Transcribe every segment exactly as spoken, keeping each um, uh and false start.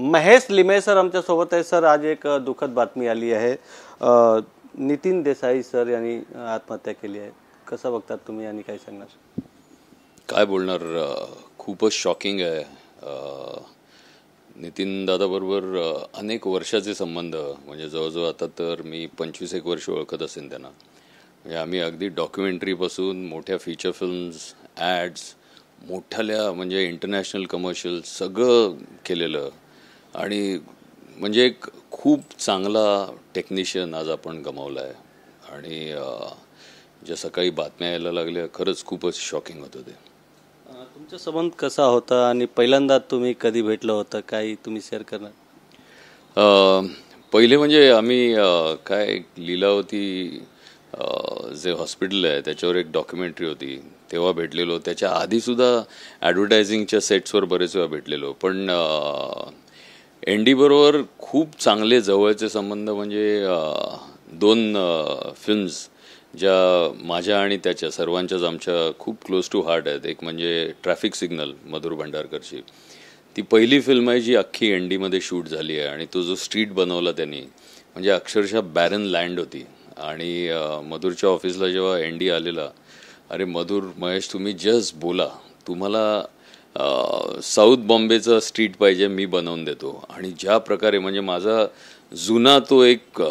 Mahesh Limaye sir आमच्यासोबत आहे. Sir आज एक दुःखद बातमी आली आहे, नितीन देसाई सर यांनी आत्महत्या केली आहे. कसं बघतात तुम्ही आणि काय सांगणार? काय बोलणार, खूपच शॉकिंग आहे. नितीन दादाबरोबर अनेक वर्षाचे संबंध, म्हणजे जवळजवळ आता तर मी पंचवीस एक वर्ष ओळखत असेन त्यांना. म्हणजे आम्ही अगदी डॉक्युमेंटरीपासून मोठ्या फीचर फिल्म्स, ॲड्स, मोठ्याल्या म्हणजे इंटरनॅशनल कमर्शियल सगळं केलेलं. आणि म्हणजे एक खूप चांगला टेक्निशियन आज आपण गमावला आहे. आणि ज्या सकाळी बातम्या यायला लागल्या खरंच खूपच शॉकिंग होतं ते. तुमचा संबंध कसा होता आणि पहिल्यांदा तुम्ही कधी भेटलं होतं, काही तुम्ही शेअर करणार? पहिले म्हणजे आम्ही काय, लीलावती जे हॉस्पिटल आहे त्याच्यावर एक डॉक्युमेंटरी होती तेव्हा भेटलेलो. त्याच्या आधीसुद्धा ॲडव्हर्टायझिंगच्या सेट्सवर बरेच वेळा भेटलेलो. पण एन डी बरोबर खूप चांगले जवळचे संबंध, म्हणजे दोन फिल्म्स ज्या माझ्या आणि त्याच्या सर्वांच्याच आमच्या खूप क्लोज टू हार्ट आहेत. एक म्हणजे ट्रॅफिक सिग्नल, मधुर भांडारकरची, ती पहिली फिल्म आहे जी अख्खी एन डीमध्ये शूट झाली आहे. आणि तो जो स्ट्रीट बनवला त्यांनी, म्हणजे अक्षरशः बॅरन लँड होती. आणि मधुरच्या ऑफिसला जेव्हा एन डी आलेला, अरे मधुर, महेश तुम्ही जस्ट बोला, तुम्हाला साऊथ बॉम्बेचा स्ट्रीट पाहिजे मी बनवून देतो. आणि ज्या प्रकारे म्हणजे माझा जुना तो एक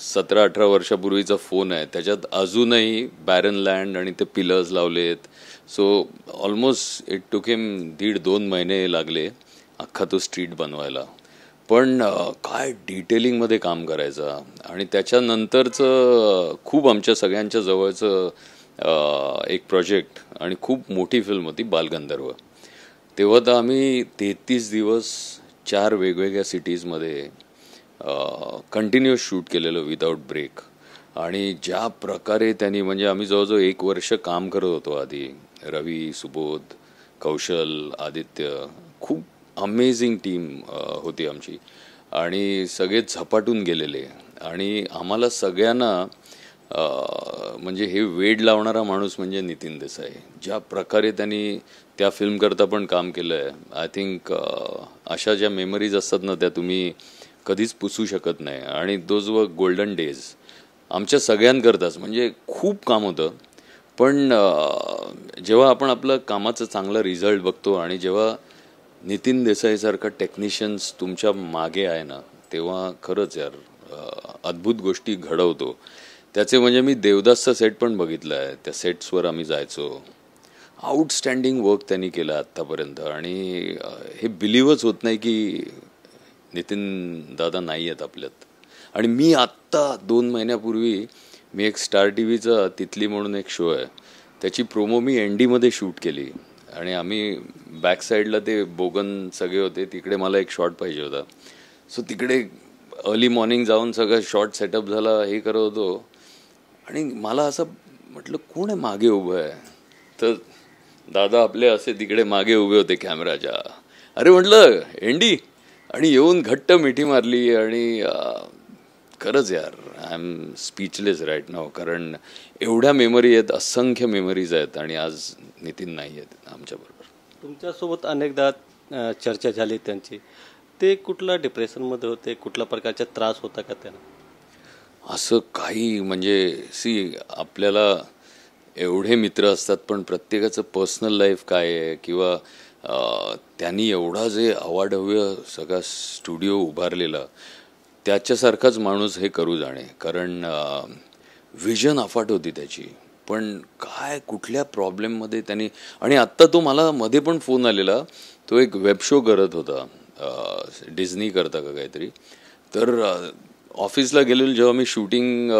सतरा अठरा वर्षापूर्वीचा फोन आहे, त्याच्यात अजूनही बॅरन लँड आणि ते पिलर्स लावलेत. So almost it took him दीड दोन महिने लागले अख्खा तो स्ट्रीट बनवायला. पण काय डिटेलिंगमध्ये काम करायचा. आणि त्याच्यानंतरचं खूप आमच्या सगळ्यांच्या जवळचं एक प्रोजेक्ट आणि खूप मोठी फिल्म होती बालगंधर्व. तेव्हा तर आम्ही तेहतीस दिवस चार वेगवेगळ्या सिटीजमध्ये कंटिन्युअस शूट केलेलं विदाऊट ब्रेक. आणि ज्या प्रकारे त्यांनी म्हणजे आम्ही जवळजवळ एक वर्ष काम करत होतो आधी, रवी, सुबोध, कौशल, आदित्य, खूप अमेझिंग टीम होती आमची. आणि सगळे झपाटून गेलेले. आणि आम्हाला सगळ्यांना म्हणजे हे वेड लावणारा माणूस म्हणजे नितीन देसाई. ज्या प्रकारे त्यांनी त्या फिल्मकरता पण काम केलं आहे, आय थिंक अशा ज्या मेमरीज असतात ना त्या तुम्ही कधीच पुसू शकत नाही. आणि दोज वर गोल्डन डेज आमच्या सगळ्यांकरताच. म्हणजे खूप काम होतं. पण जेव्हा आपण आपलं कामाचा चांगला रिझल्ट बघतो आणि जेव्हा नितीन देसाईसारखा टेक्निशियन्स तुमच्या मागे आहे ना, तेव्हा खरंच यार अद्भुत गोष्टी घडवतो. त्याचे म्हणजे मी देवदासचा सेट पण बघितला आहे, त्या सेट्सवर आम्ही जायचो. आउटस्टँडिंग वर्क त्यांनी केलं आत्तापर्यंत. आणि हे बिलीवच होत नाही की नितीन दादा नाही आहेत आपल्यात. आणि मी आत्ता दोन महिन्यापूर्वी मी एक स्टार टी व्हीचा तितली म्हणून एक शो आहे त्याची प्रोमो मी एन डीमध्ये शूट केली. आणि आम्ही बॅकसाईडला ते बोगन सगळे होते, तिकडे मला एक शॉट पाहिजे होता. सो तिकडे अर्ली मॉर्निंग जाऊन सगळं शॉट सेटअप झाला, हे करत होतो. आणि मला असं म्हटलं कोण आहे मागे उभं आहे, तर दादा आपले असे तिकडे मागे उभे होते कॅमेराच्या. अरे म्हटलं एंडी, आणि येऊन घट्ट मिठी मारली. आणि खरंच यार I am speechless right now, कारण एवढ्या मेमरी आहेत, असंख्य मेमरीज आहेत. आणि आज नितीन नाही आहेत आमच्याबरोबर. तुमच्यासोबत अनेकदा चर्चा झाली त्यांची, ते कुठला डिप्रेशनमध्ये होते, कुठल्या प्रकारचा त्रास होता का त्यांना? असं काही म्हणजे सी आपल्याला एवढे मित्र असतात पण प्रत्येकाचं पर्सनल लाईफ काय आहे, किंवा त्यांनी एवढा जे अवाढव्य सगळा स्टुडिओ उभारलेला त्याच्यासारखाच माणूस हे करू जाणे. कारण विजन अफाट होती त्याची. पण काय कुठल्या प्रॉब्लेममध्ये त्यांनी, आणि आत्ता तो मला मध्ये पण फोन आलेला, तो एक वेब शो करत होता डिझनी करता का काहीतरी. तर ऑफिसला गेलेलो जेव्हा मी शूटिंग,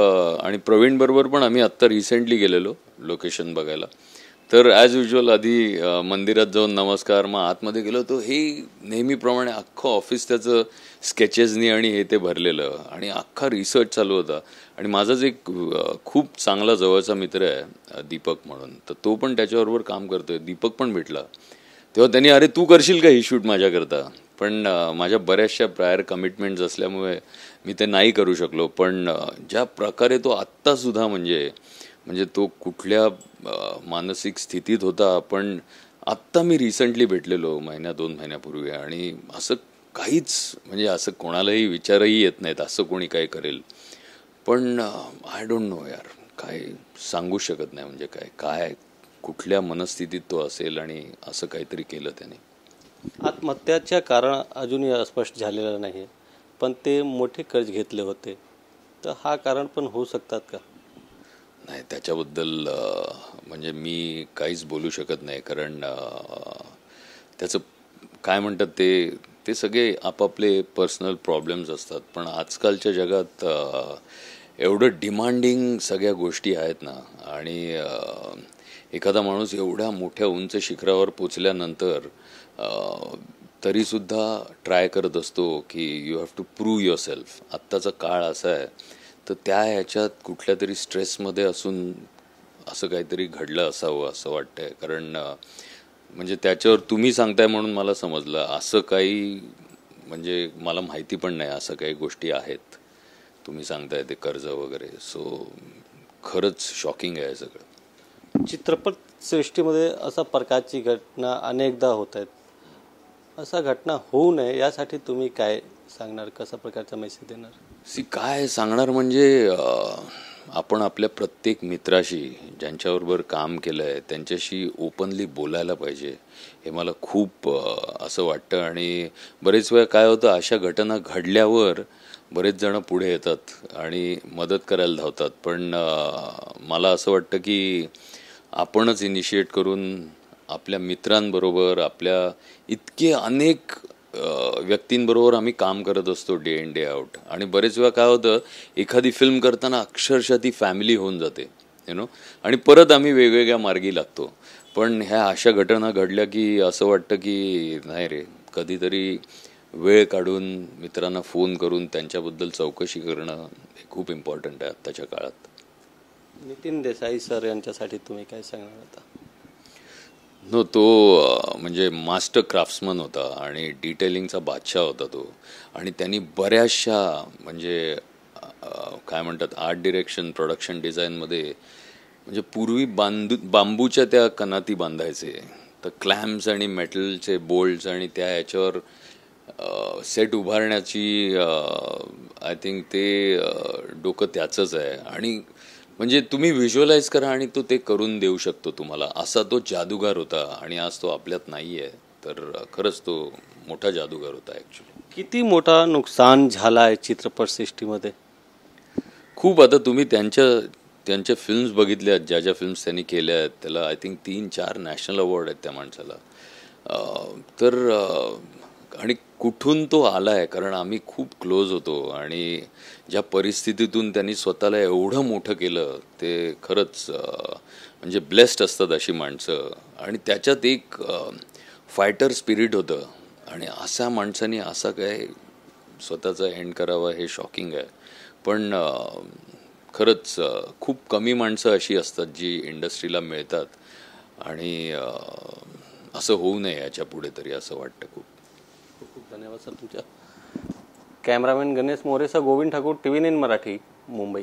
आणि प्रवीणबरोबर पण आम्ही आत्ता रिसेंटली गेलेलो लोकेशन बघायला. तर ॲज युज्युअल आधी मंदिरात जाऊन नमस्कार, मग आतमध्ये गेलो तो हे नेहमीप्रमाणे अख्खं ऑफिस त्याचं स्केचेसनी आणि हे ते भरलेलं. आणि अख्खा रिसर्च चालू होता. आणि माझाच एक खूप चांगला जवळचा मित्र आहे दीपक म्हणून, तर तो पण त्याच्याबरोबर काम करतोय. दीपक पण भेटला तेव्हा त्यांनी, अरे तू करशील का ही शूट माझ्याकरता? पण माझ्या बऱ्याचशा प्रायर कमिटमेंट्स असल्यामुळे मी ते नाही करू शकलो. पण ज्या प्रकारे तो आत्तासुद्धा म्हणजे म्हणजे तो कुठल्या मानसिक स्थितीत होता. पण आत्ता मी रिसेंटली भेटलेलो महिन्या दोन महिन्यापूर्वी. आणि असं काहीच म्हणजे असं कोणालाही विचारही येत नाहीत असं कोणी काय करेल. पण आय डोंट नो यार, काय सांगू शकत नाही म्हणजे काय काय कुठल्या मनस्थितीत तो असेल आणि असं काहीतरी केलं त्याने. आत्महत्याच्या कारण अजूनही स्पष्ट झालेलं नाही पण ते मोठे कर्ज घेतले होते तर हा कारण पण होऊ शकतात का? नाही त्याच्याबद्दल म्हणजे मी काहीच बोलू शकत नाही कारण त्याचं काय म्हणतात ते ते सगळे आपापले पर्सनल प्रॉब्लेम्स असतात. पण आजकालच्या जगात एवढं डिमांडिंग सगळ्या गोष्टी आहेत ना आणि एखादा माणूस एवढ्या मोठ्या उंच शिखरावर पोचल्यानंतर तरीसुद्धा ट्राय करत असतो की you have to prove yourself. आत्ताचा काळ असा आहे तर त्या ह्याच्यात कुठल्या तरी स्ट्रेसमध्ये असून असं काहीतरी घडलं असावं असं वाटतंय. कारण म्हणजे त्याच्यावर तुम्ही सांगताय म्हणून मला समजलं असं काही म्हणजे मला माहिती पण नाही असं काही गोष्टी आहेत तुम्ही सांगताय ते कर्ज वगैरे. सो खरंच शॉकिंग आहे सगळं. चित्रपटसृष्टीमध्ये अशा प्रकारची घटना अनेकदा होत आहेत, अशा घटना होऊ नये यासाठी तुम्ही काय सांगणार, कशा प्रकारचा मेसेज देणार? सी काय सांगणार म्हणजे आपण आपल्या प्रत्येक मित्राशी ज्यांच्याबरोबर काम केलं आहे त्यांच्याशी ओपनली बोलायला पाहिजे हे मला खूप असं वाटतं. आणि बरेच वेळा काय होतं अशा घटना घडल्यावर बरेच जण पुढे येतात आणि मदत करायला धावतात पण मला असं वाटतं की आपणच इनिशिएट करून आपल्या मित्रांबरोबर आपल्या इतके अनेक व्यक्तींबरोबर आम्ही काम करत असतो डे इन डे आउट आणि बरेच वेळा काय होतं एखादी फिल्म करताना अक्षरशः ती फॅमिली होऊन जाते यु नो आणि परत आम्ही वेगवेगळ्या मार्गी लागतो. पण ह्या अशा घटना घडल्या की असं वाटतं की नाही रे, कधीतरी वेळ काढून मित्रांना फोन करून त्यांच्याबद्दल चौकशी करणं हे खूप इम्पॉर्टंट आहे आत्ताच्या काळात. नितीन देसाई सर यांच्यासाठी तुम्ही काय सांगणार होता? नो तो म्हणजे मास्टर क्राफ्ट्समन होता आणि डिटेलिंगचा बादशाह होता तो आणि त्यांनी बऱ्याचशा म्हणजे काय म्हणतात आर्ट डिरेक्शन प्रोडक्शन डिझाईनमध्ये म्हणजे पूर्वी बांधू बांबूच्या त्या कनाती बांधायचे तर क्लॅम्प्स आणि मेटलचे बोल्ट्स आणि त्या ह्याच्यावर सेट उभारण्याची आय थिंक ते डोकं त्याचंच आहे. आणि म्हणजे तुम्ही व्हिज्युअलाइज करा आणि तो ते करून देऊ शकतो तुम्हाला, असा तो जादूगार होता आणि आज तो आपल्यात नाही आहे. तर खरंच तो मोठा जादूगार होता ॲक्च्युली. किती मोठा नुकसान झाला आहे चित्रपटसृष्टीमध्ये खूप. आता तुम्ही त्यांच्या त्यांच्या फिल्म्स बघितल्या आहेत, ज्या ज्या फिल्म्स त्यांनी केल्या आहेत त्याला आय थिंक तीन चार नॅशनल अवॉर्ड आहेत त्या माणसाला. तर आणि कुठून तो आला आहे कारण आम्ही खूप क्लोज होतो आणि ज्या परिस्थितीतून त्यांनी स्वतःला एवढं मोठं केलं ते खरंच म्हणजे ब्लेस्ड असतात अशी माणसं. आणि त्याच्यात एक फायटर स्पिरिट होतं आणि अशा माणसाने असा काय स्वतःचा एंड करावा हे शॉकिंग आहे. पण खरंच खूप कमी माणसं अशी असतात जी इंडस्ट्रीला मिळतात आणि असं होऊ नये याच्या पुढे तरी असं वाटतं. खूप खूप धन्यवाद सर तुमच्या. कॅमेरामॅन गणेश मोरेसा, Govind Thakur, T V nine Marathi, Mumbai.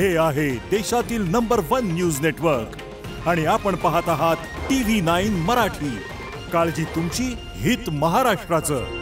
हे आहे देशातील नंबर वन न्यूज नेटवर्क आणि आपण पाहत आहात टी व्ही नाईन मराठी. काळजी तुमची, हित महाराष्ट्राचं.